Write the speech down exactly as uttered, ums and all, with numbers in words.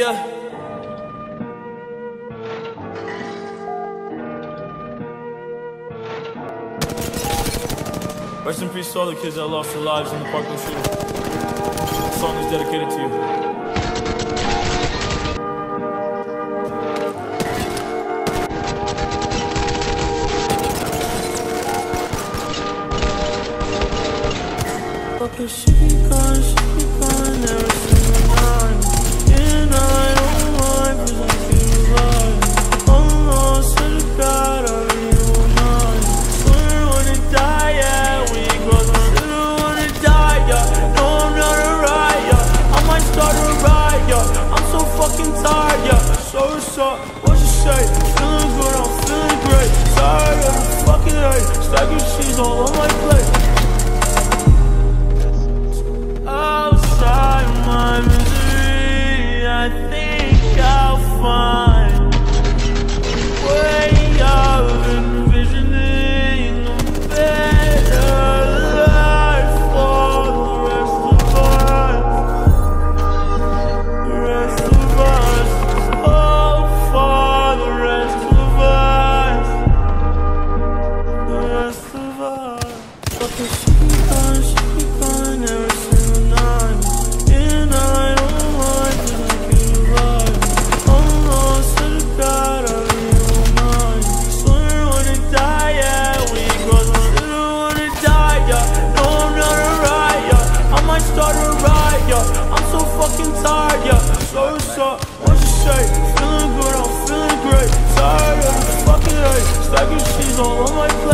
Yeah. Rest in peace to all the kids that lost their lives in the Parkland shooting. This song is dedicated to you. Fucking she gone, she gone, never seen her gone. And I don't mind, cause I feel alive. Almost said to God, I really will not. Swear when it die, yeah. So what's up? What you say? Feeling good, I'm feeling great. Tired of the fucking hate. Stacking cheese all on my plate. Outside my misery, I think I'll find a way of envisioning a better life for the rest of us. The rest of us. Stacking cheese all on my plate.